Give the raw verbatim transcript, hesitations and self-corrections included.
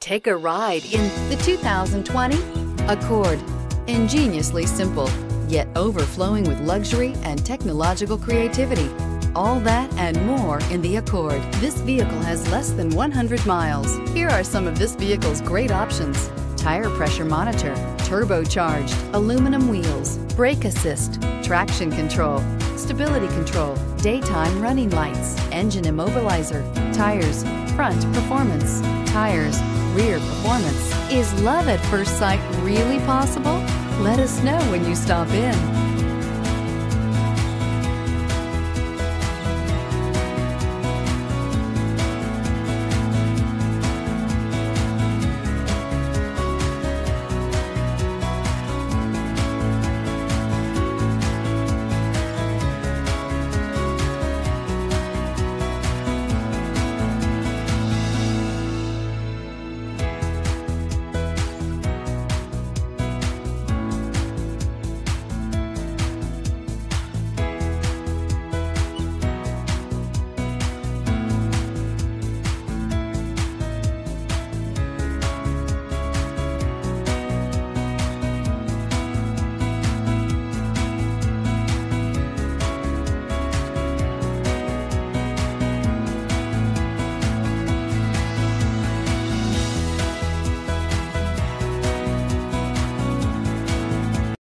Take a ride in the two thousand twenty Accord. Ingeniously simple, yet overflowing with luxury and technological creativity. All that and more in the Accord. This vehicle has less than one hundred miles. Here are some of this vehicle's great options: tire pressure monitor, turbocharged, aluminum wheels, brake assist, traction control, stability control, daytime running lights, engine immobilizer, tires, front performance, tires, rear performance. Is love at first sight really possible? Let us know when you stop in.